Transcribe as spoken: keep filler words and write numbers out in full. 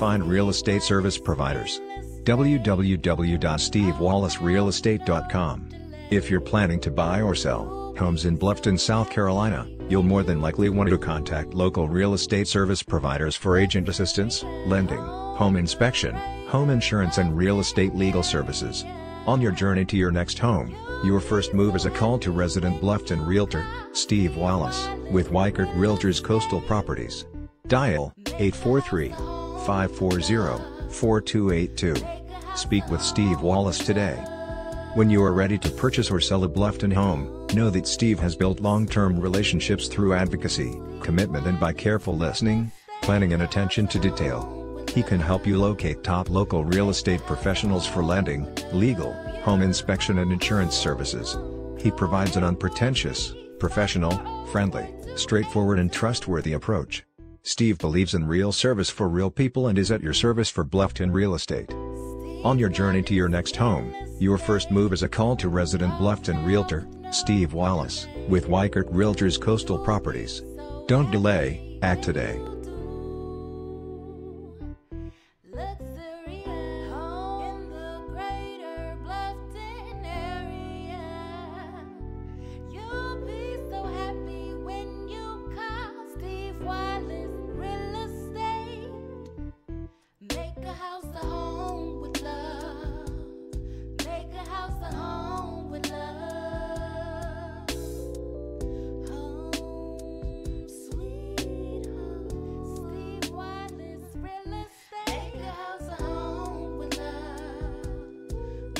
find real estate service providers. w w w dot steve wallace real estate dot com. If you're planning to buy or sell homes in Bluffton, South Carolina, you'll more than likely want to contact local real estate service providers for agent assistance, lending, home inspection, home insurance and real estate legal services. On your journey to your next home, your first move is a call to resident Bluffton Realtor, Steve Wallace, with Weichert Realtors Coastal Properties. Dial eight four three, five four zero, four two eight two. Speak with Steve Wallace today. When you are ready to purchase or sell a Bluffton home, know that Steve has built long-term relationships through advocacy, commitment and by careful listening, planning and attention to detail. He can help you locate top local real estate professionals for lending, legal, home inspection and insurance services. He provides an unpretentious, professional, friendly, straightforward and trustworthy approach. Steve believes in real service for real people and is at your service for Bluffton real estate. On your journey to your next home, your first move is a call to resident Bluffton Realtor, Steve Wallace, with Weichert Realtors Coastal Properties. Don't delay, act today.